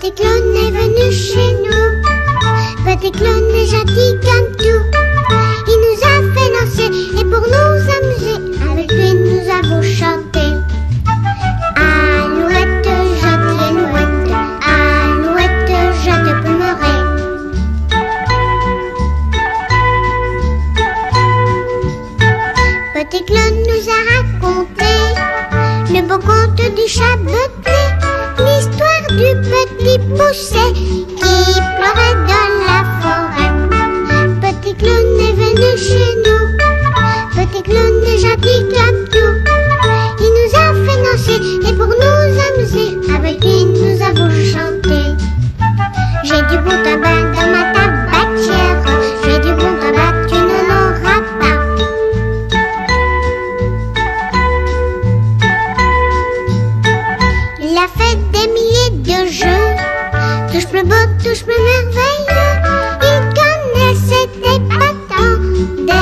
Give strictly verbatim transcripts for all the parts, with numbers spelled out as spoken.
Petit clown est venu chez nous. Petit clown est gentil comme tout. Il nous a fait danser et pour nous amuser, avec lui nous avons chanté. Alouette, gentil alouette, alouette, je te plumerai. Petit clown nous a raconté le beau conte du chat botté, l'histoire du petit poucet qui pleurait dans la forêt. Petit clown est venu chez nous. Petit clown est gentil comme tout. Il nous a fait danser et pour nous amuser, avec lui nous avons chanté. J'ai du bon tabac dans ma tabatière. J'ai du bon tabac, tu ne l'auras pas. Il a fait des milliers de jeux. Touche le beau, touche le merveilleux. Il connaissait des patins, des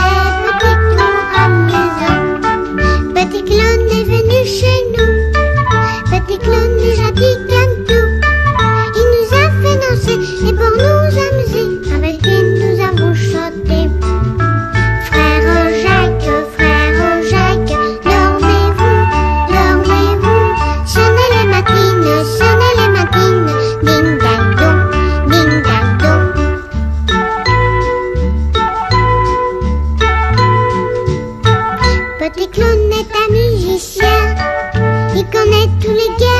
petits clowns amusants. Petit clown est venu chez nous. Petit clown est gentil comme tout. Il nous a fait danser et pour nous amuser, avec lui nous avons chanté. Frère Jacques, frère Jacques, dormez-vous, dormez-vous. Sonnez les matines, sonnez les matines. Ding dong. Petit clown est un musicien, il connaît tous les guerres.